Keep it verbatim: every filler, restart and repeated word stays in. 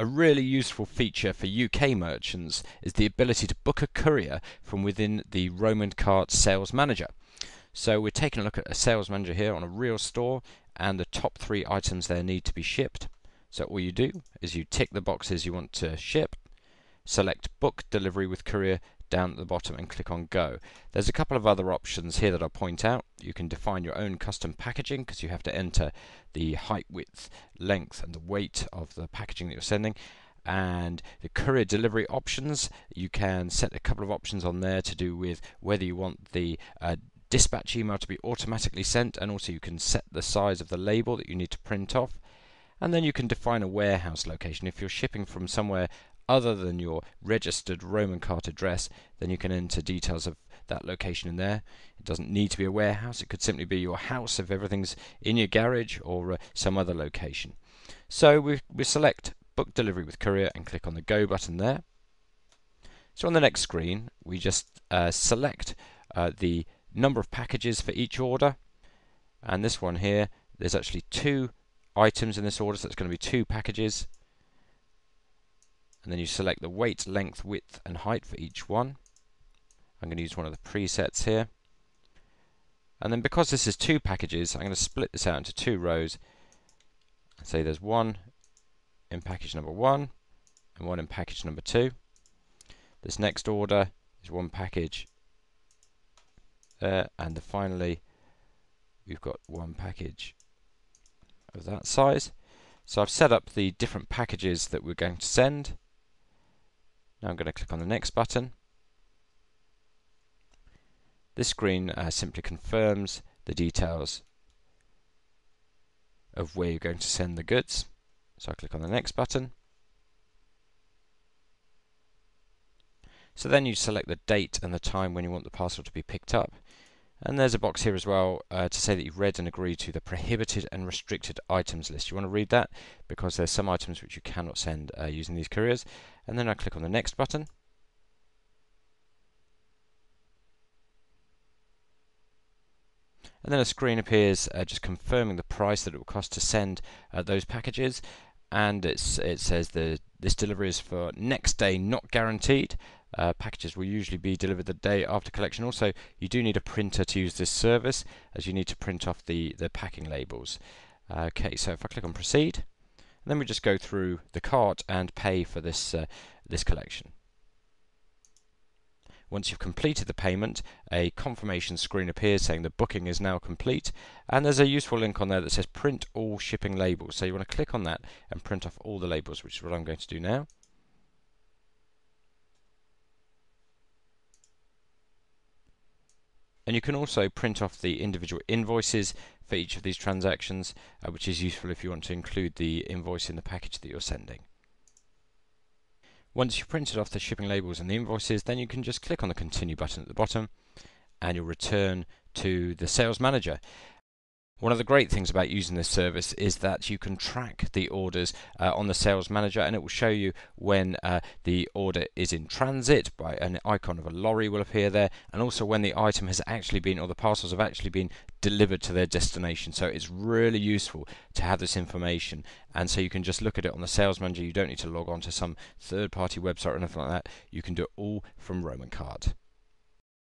A really useful feature for U K merchants is the ability to book a courier from within the RomanCart Sales Manager. So we're taking a look at a Sales Manager here on a real store, and the top three items there need to be shipped. So all you do is you tick the boxes you want to ship, select Book Delivery with Courier down at the bottom and click on Go. There's a couple of other options here that I'll point out. You can define your own custom packaging, because you have to enter the height, width, length and the weight of the packaging that you're sending. And the courier delivery options, you can set a couple of options on there to do with whether you want the uh, dispatch email to be automatically sent, and also you can set the size of the label that you need to print off. And then you can define a warehouse location. If you're shipping from somewhere other than your registered RomanCart address, then you can enter details of that location in there. It doesn't need to be a warehouse, it could simply be your house if everything's in your garage, or uh, some other location. So we, we select Book Delivery with Courier and click on the Go button there. So on the next screen we just uh, select uh, the number of packages for each order, and this one here, there's actually two items in this order, so it's going to be two packages. And then you select the weight, length, width and height for each one. I'm going to use one of the presets here. And then because this is two packages, I'm going to split this out into two rows. Say there's one in package number one and one in package number two. This next order is one package there, and finally we've got one package of that size. So I've set up the different packages that we're going to send. Now I'm going to click on the next button. This screen uh, simply confirms the details of where you're going to send the goods. So I click on the next button. So then you select the date and the time when you want the parcel to be picked up. And there's a box here as well uh, to say that you've read and agreed to the prohibited and restricted items list. You want to read that, because there's some items which you cannot send uh, using these couriers. And then I click on the next button. And then a screen appears uh, just confirming the price that it will cost to send uh, those packages. And it's, it says the this delivery is for next day, not guaranteed. Uh, packages will usually be delivered the day after collection. Also, you do need a printer to use this service, as you need to print off the, the packing labels. Okay, so if I click on Proceed, and then we just go through the cart and pay for this, uh, this collection. Once you've completed the payment, a confirmation screen appears saying the booking is now complete, and there's a useful link on there that says print all shipping labels. So you want to click on that and print off all the labels, which is what I'm going to do now. And you can also print off the individual invoices for each of these transactions, uh, which is useful if you want to include the invoice in the package that you're sending. Once you've printed off the shipping labels and the invoices, then you can just click on the Continue button at the bottom, and you'll return to the Sales Manager. One of the great things about using this service is that you can track the orders uh, on the Sales Manager, and it will show you when uh, the order is in transit. By an icon of a lorry will appear there, and also when the item has actually been, or the parcels have actually been delivered to their destination. So it's really useful to have this information, and so you can just look at it on the Sales Manager. You don't need to log on to some third party website or anything like that. You can do it all from RomanCart.